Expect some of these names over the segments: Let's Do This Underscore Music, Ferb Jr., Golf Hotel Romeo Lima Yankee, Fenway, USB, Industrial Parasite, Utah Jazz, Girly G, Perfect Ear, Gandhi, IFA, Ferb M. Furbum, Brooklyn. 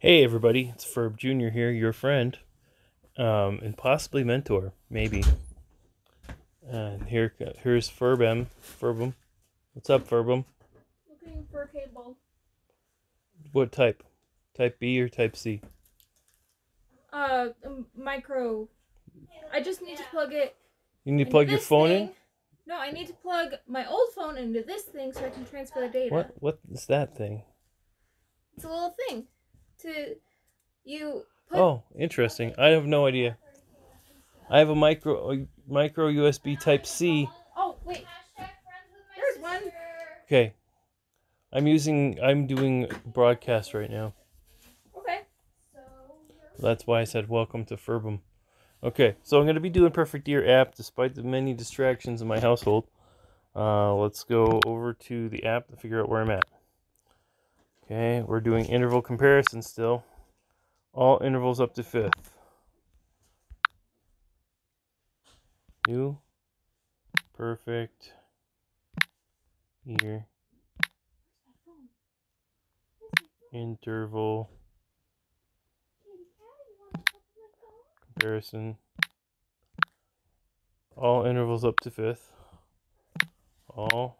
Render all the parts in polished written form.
Hey everybody, it's Ferb Jr. here, your friend, and possibly mentor, maybe. And here's Ferb M. Furbum. What's up, Furbum? Looking for a cable. What type? Type B or type C? Micro. I just need to plug it. You need to plug your phone in? No, I need to plug my old phone into this thing so I can transfer the data. What is that thing? It's a little thing. Oh, interesting. I have no idea. I have a micro USB type C. Oh, wait. There's one. Okay. I'm doing broadcast right now. Okay. That's why I said welcome to Furbum. Okay, so I'm going to be doing Perfect Ear app despite the many distractions in my household. Let's go over to the app to figure out where I'm at. Okay, we're doing interval comparison still. All intervals up to fifth. New Perfect Ear interval comparison. All intervals up to fifth. All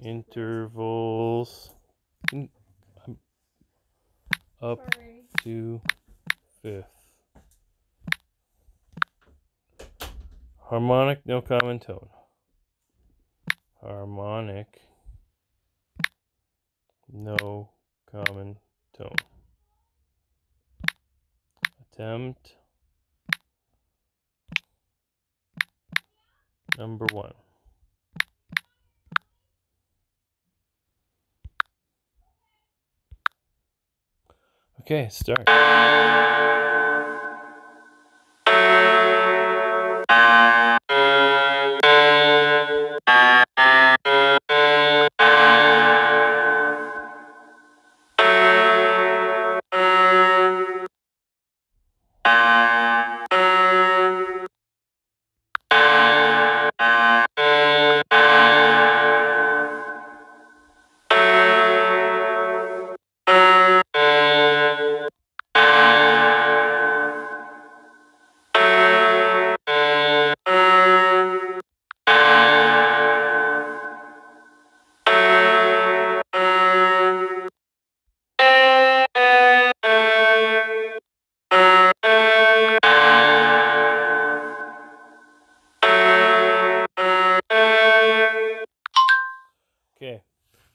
intervals up to fifth. Harmonic, no common tone. Harmonic, no common tone. Attempt number one. Okay, start.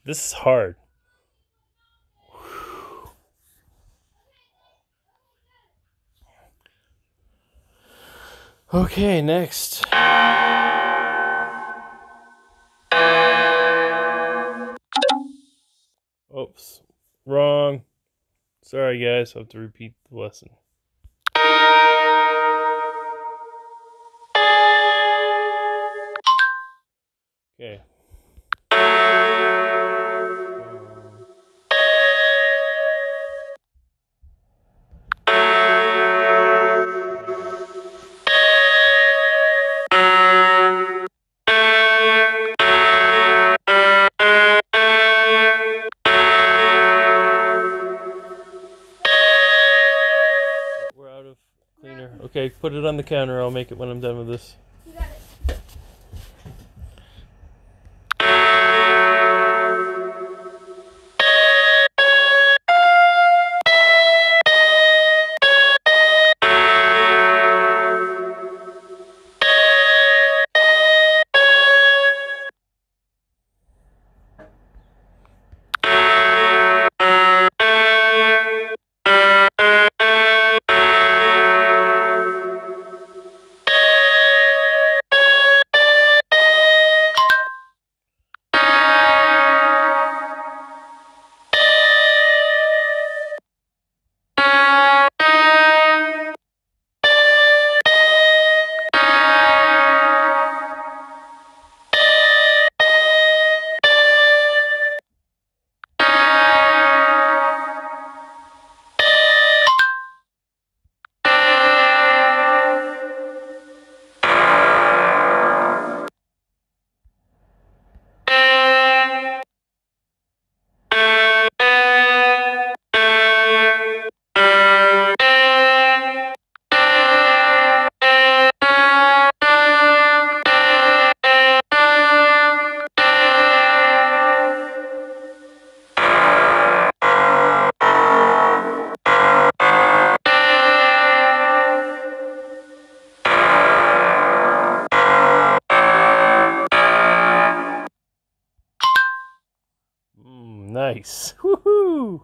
This is hard. Whew. Okay, next. Oops, wrong. Sorry guys, I have to repeat the lesson. Okay. Okay, put it on the counter. I'll make it when I'm done with this. You got it. Nice. Woohoo!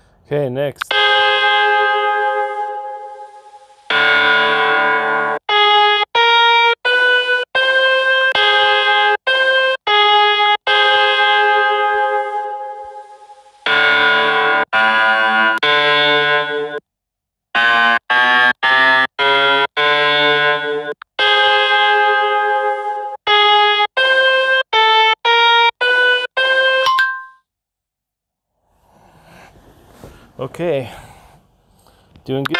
Okay, next. Okay, doing good.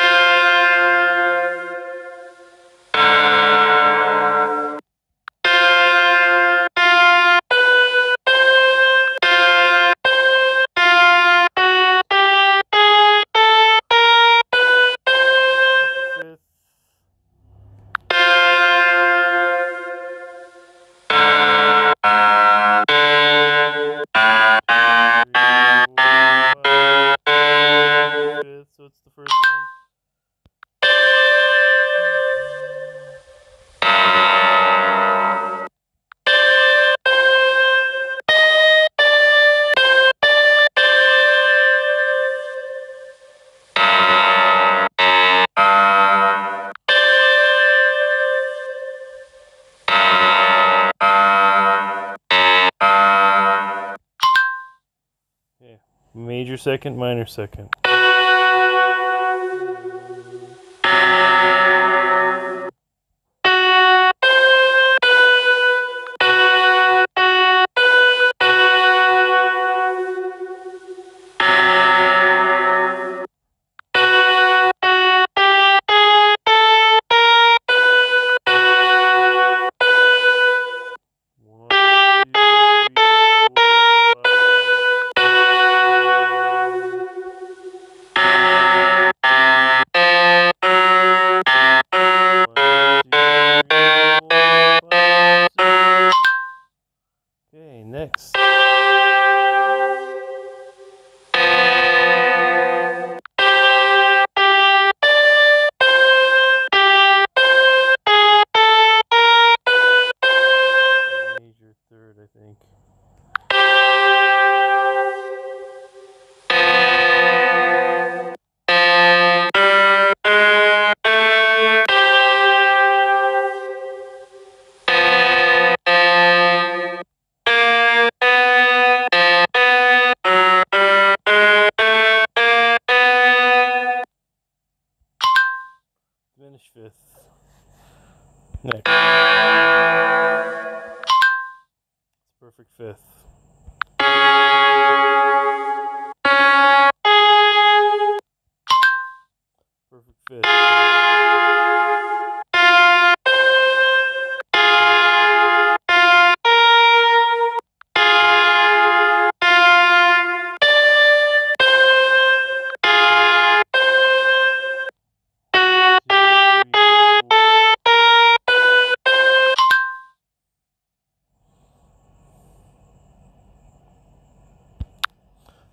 Major second, minor second.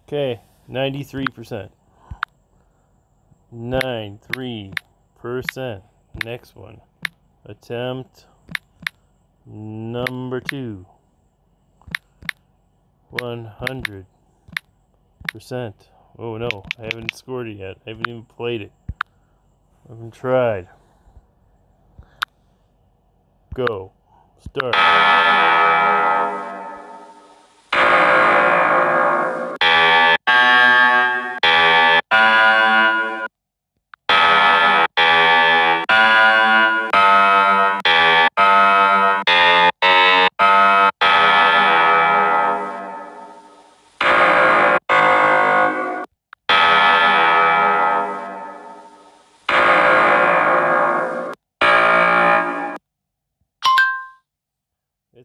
Okay, 93%. 93%. Next one. Attempt number 2. 100%. Oh no, I haven't scored it yet. I haven't even played it. I haven't tried. Go. Start.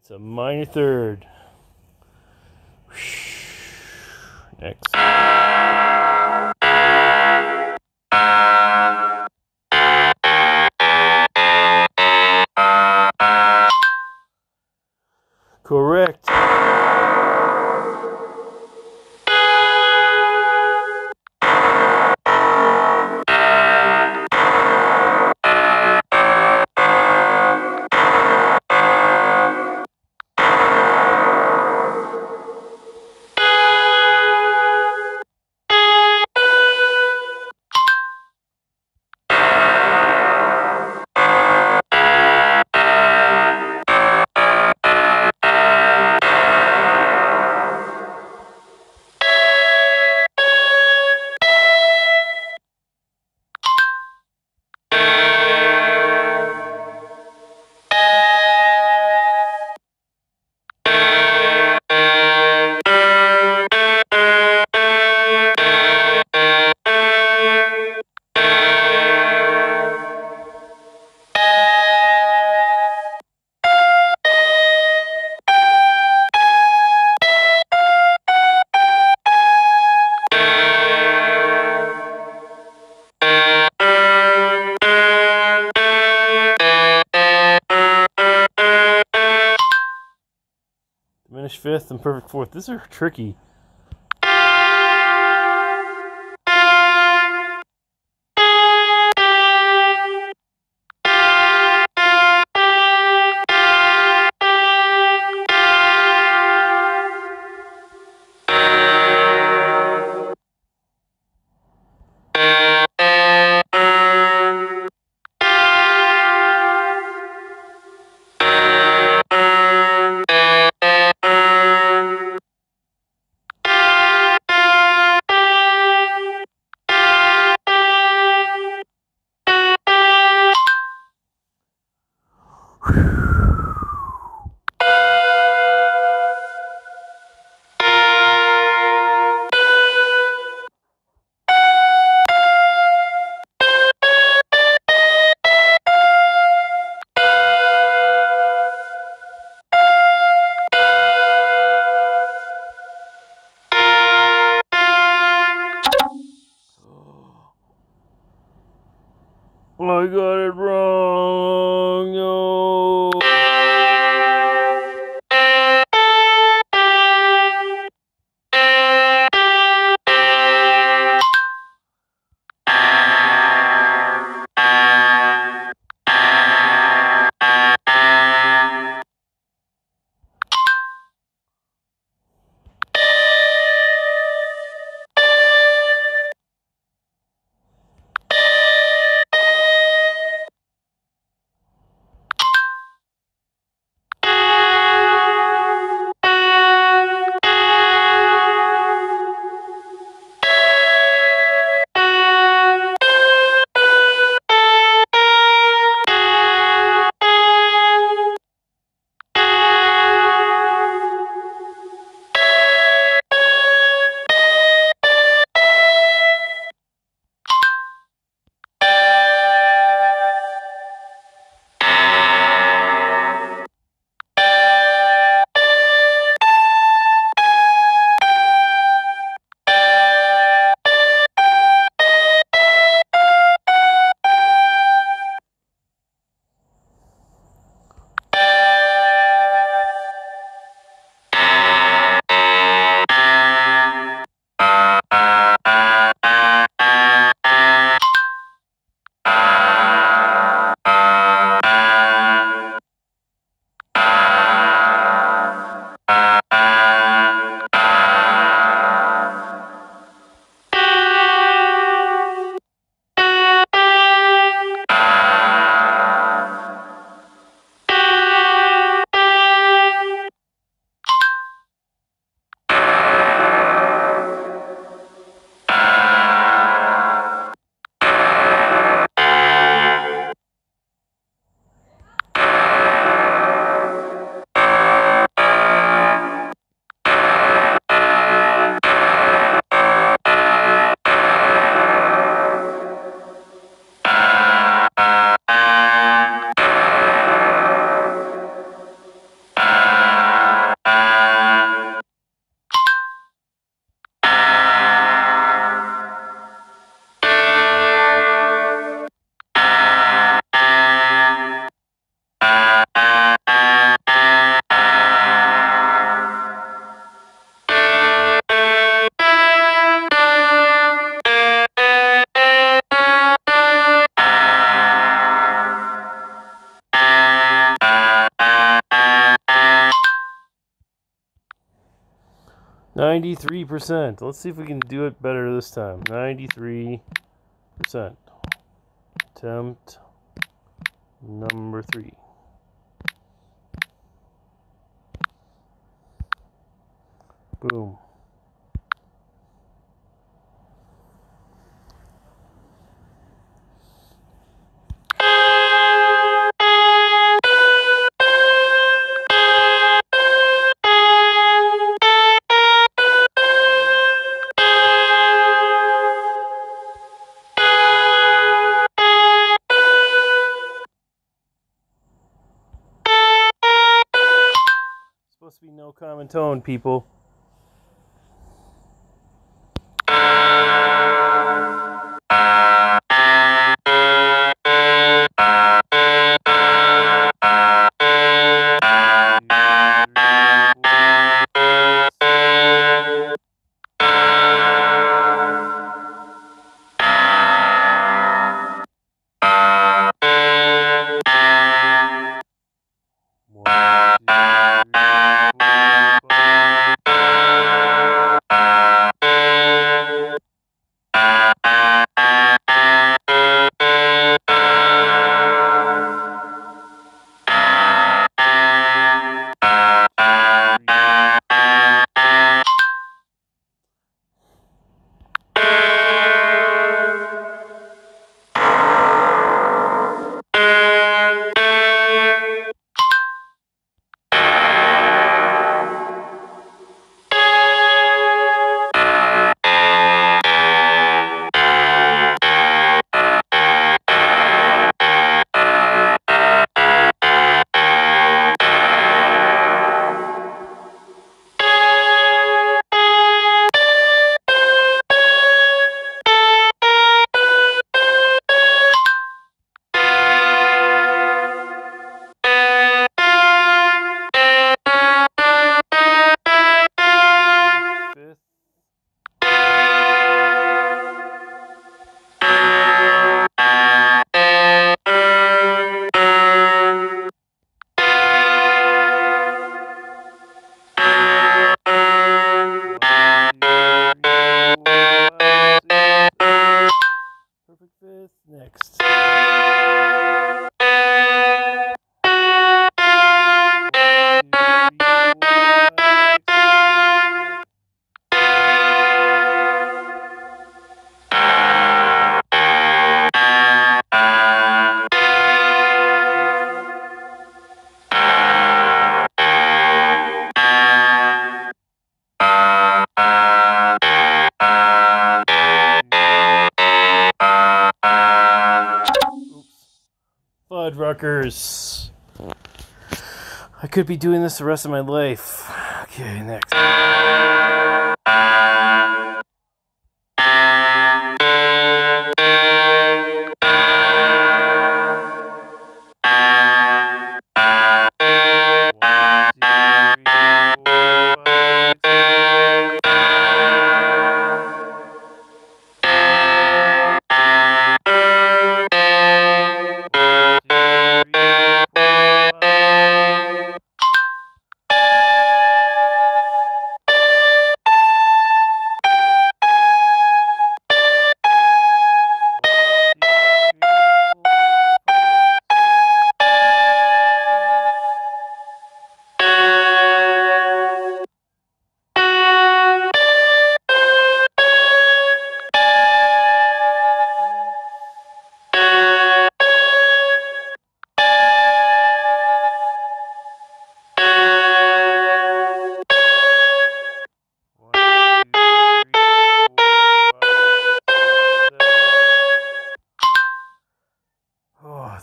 It's a minor third. Next. Correct. Fifth and perfect fourth. These are tricky. I got it wrong. No. 93%. Let's see if we can do it better this time. 93%. Attempt number 3. Boom. Supposed to be no common tone, people. I could be doing this the rest of my life. Okay, next.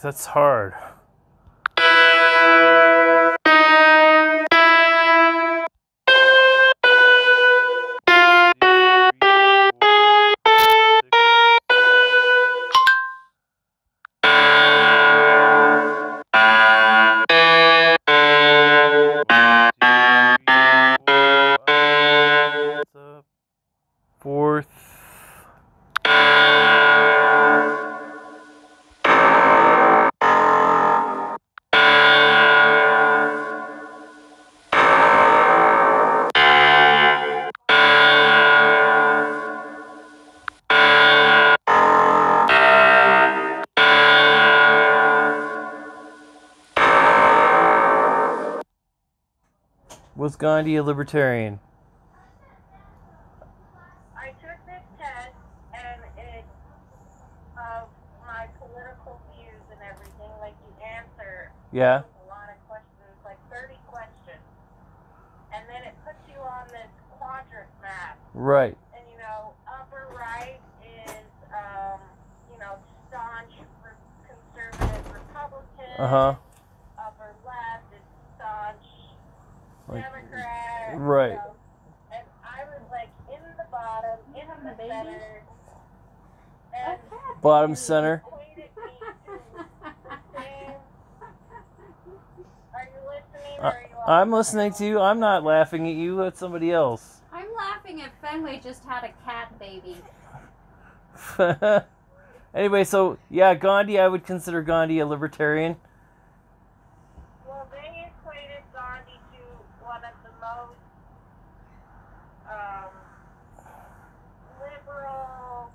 That's hard. Was Gandhi a libertarian? I took this test, and it, of my political views and everything, like you answer. Yeah. A lot of questions, like 30 questions. And then it puts you on this quadrant map. Right. And, you know, upper right is, you know, staunch conservative Republican. Uh-huh. Upper left is staunch Democrat. Right. You know, and I was, like, in the bottom, in the center. And bottom center. I'm listening to you. I'm not laughing at you. That's somebody else. I'm laughing at Fenway just had a cat baby. Anyway, so, yeah, Gandhi, I would consider Gandhi a libertarian. Well, they equated Gandhi to one of the most liberal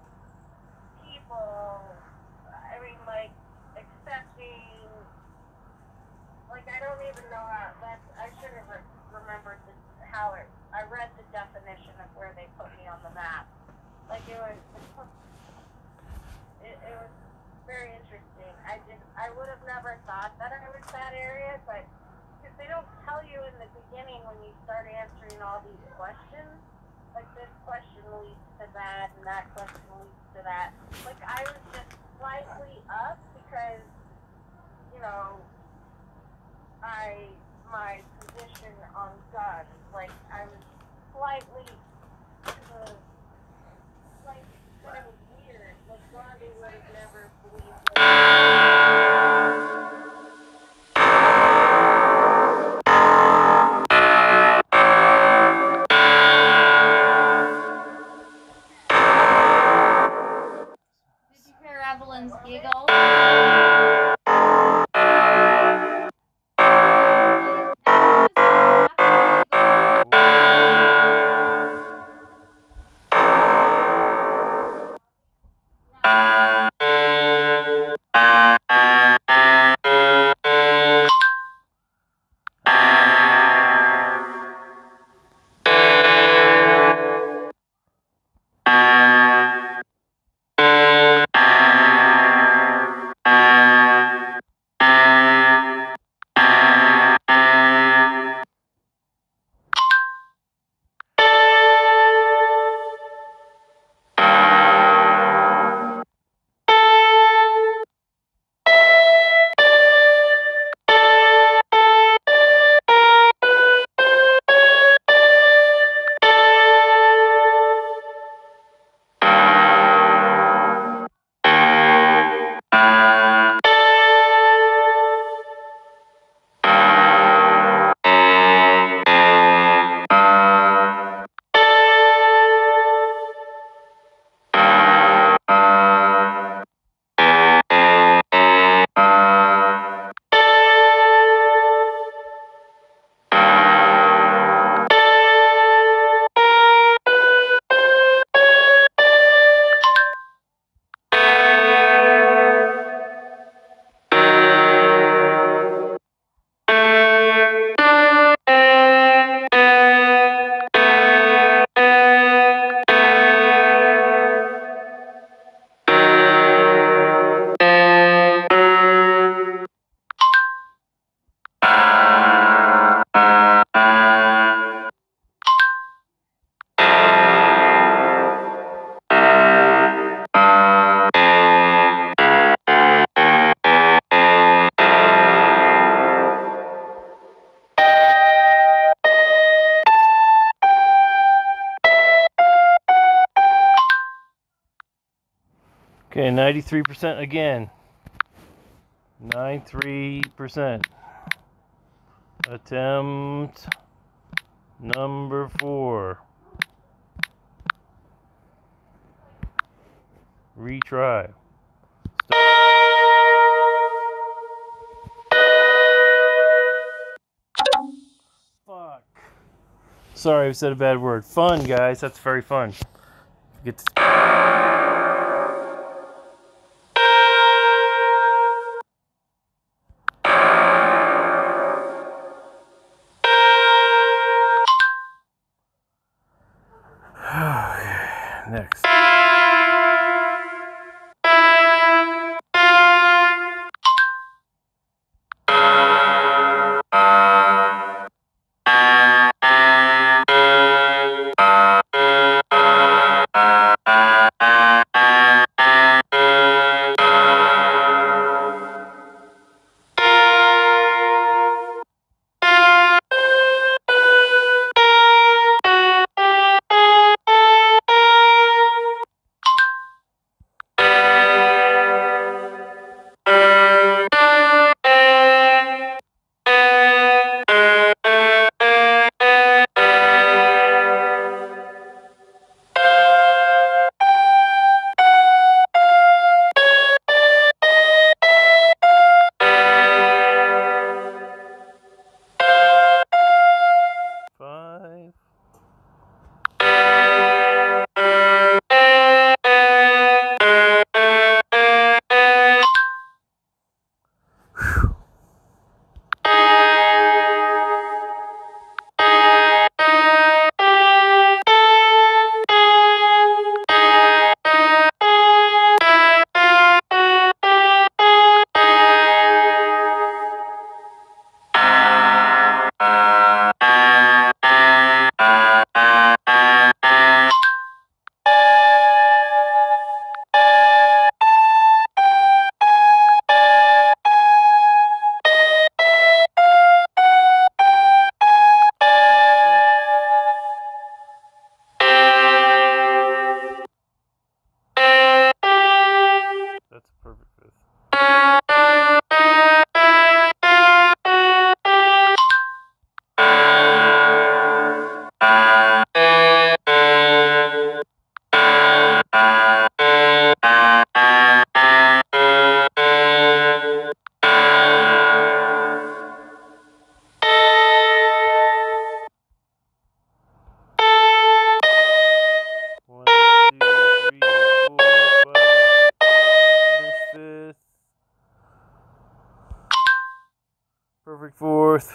people. I mean, like, accepting... Like, I don't even know how... I should have remembered how it... I read the definition of where they put me on the map. Like, it was... It was very interesting. I would have never thought that I was that area, but because they don't tell you in the beginning when you start answering all these questions, like this question leads to that and that question leads to that. Like I was just slightly up because, you know, my position on guns, like I was slightly kind of weird. Like Gandhi would have never believed that. Did you hear Evelyn's giggle? Okay, 93% again. 93%. Attempt number 4. Retry. Stop. Fuck. Sorry, I said a bad word. Fun, guys. That's very fun. Get to... Perfect fourth.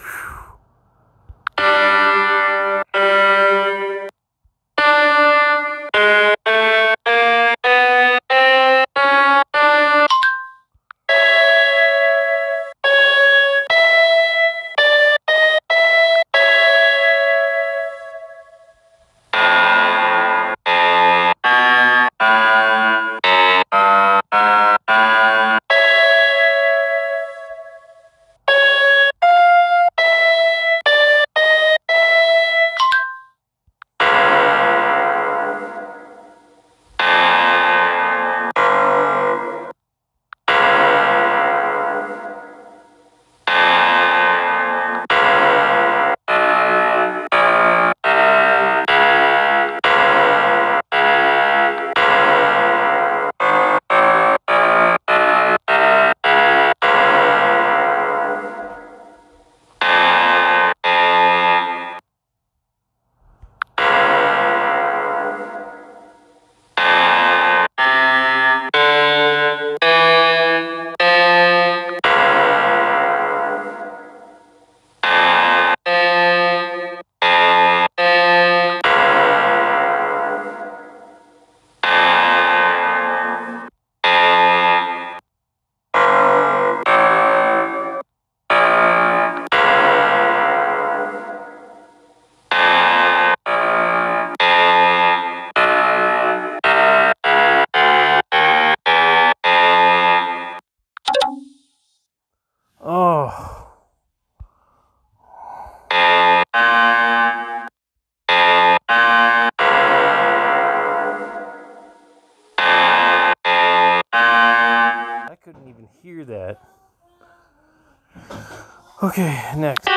Okay, next.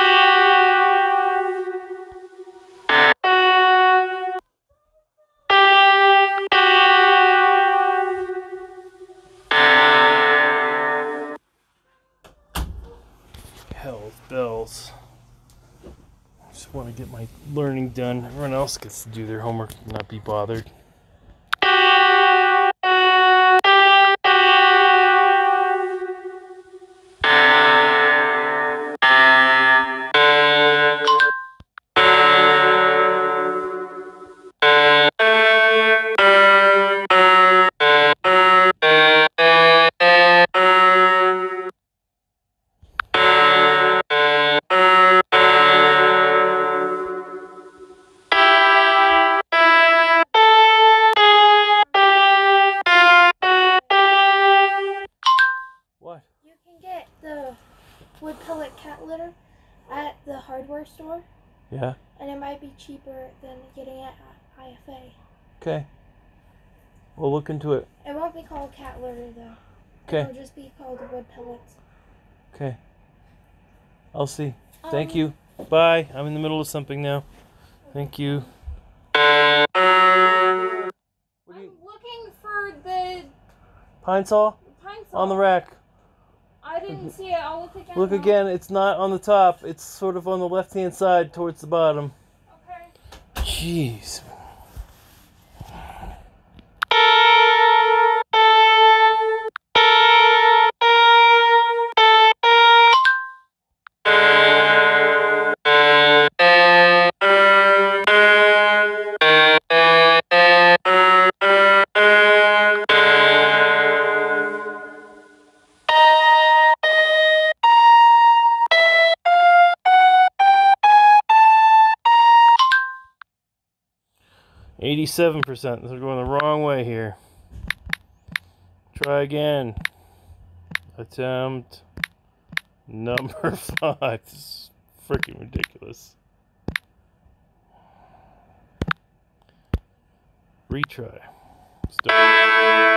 Hell's bells. Just want to get my learning done. Everyone else gets to do their homework and not be bothered. Store. Yeah. And it might be cheaper than getting it at IFA. Okay. We'll look into it. It won't be called cat litter though. Okay. It'll just be called wood pellets. Okay. I'll see. Thank you. Bye. I'm in the middle of something now. Thank you. I'm looking for the pine saw? Pine saw. On the rack. I didn't see it. I'll look again. Look again. It's not on the top. It's sort of on the left-hand side towards the bottom. Okay. Jeez. Seven 7%. They're going the wrong way here. Try again. Attempt number 5. This is freaking ridiculous. Retry. Stop.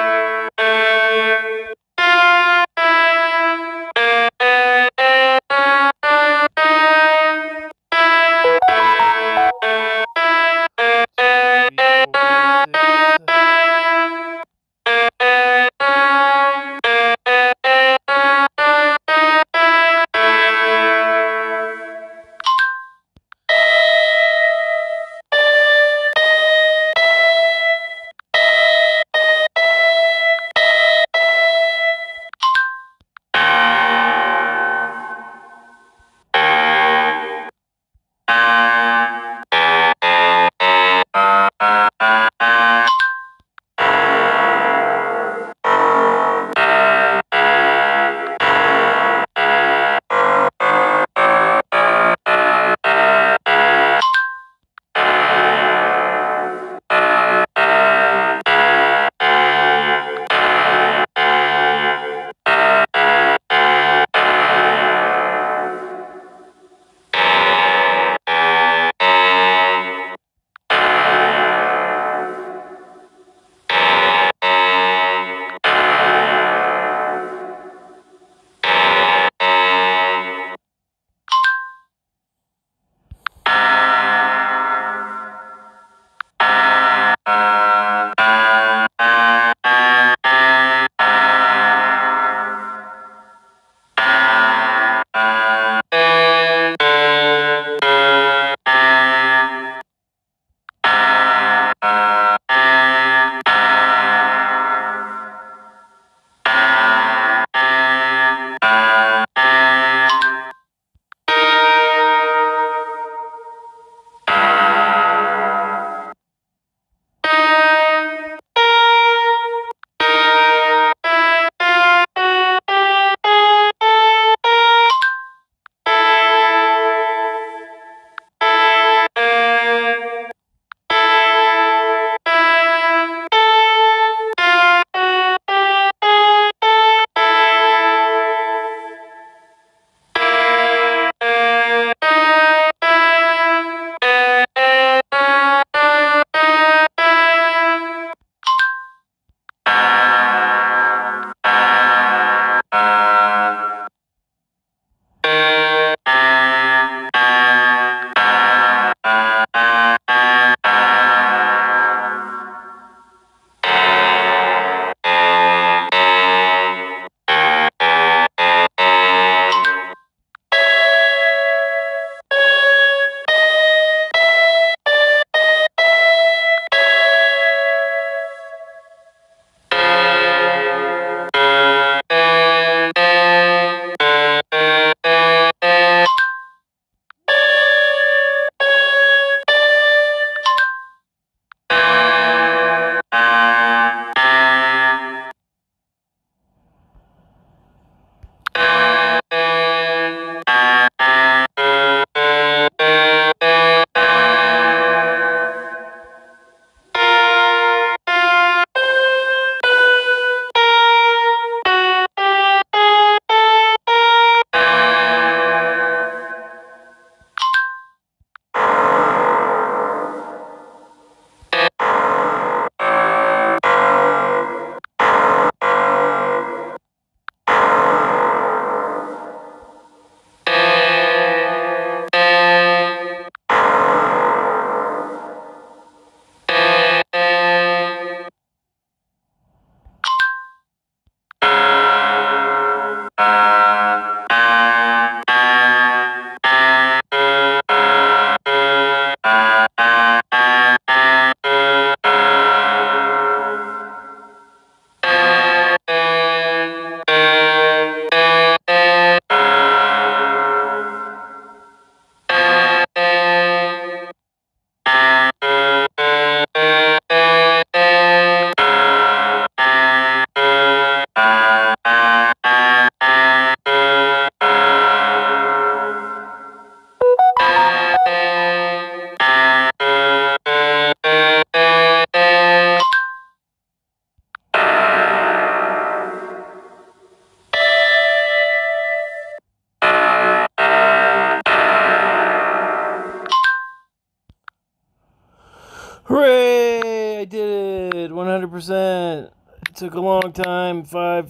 100%. It took a long time. Four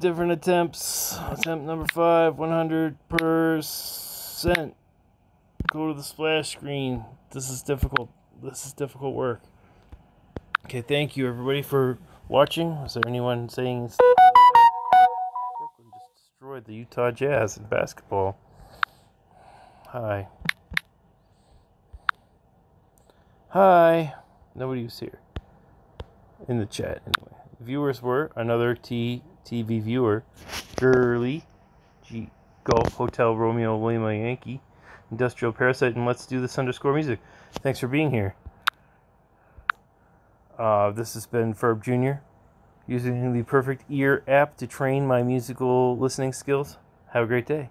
different attempts. Attempt number 5, 100%. Go to the splash screen. This is difficult. This is difficult work. Okay, thank you everybody for watching. Is there anyone saying Brooklyn just destroyed the Utah Jazz in basketball? Hi. Hi. Nobody was here. In the chat, anyway. Viewers were another TV viewer, Girly G, Golf Hotel Romeo Lima Yankee, Industrial Parasite, and Let's Do This Underscore Music. Thanks for being here. This has been Ferb Jr. using the Perfect Ear app to train my musical listening skills. Have a great day.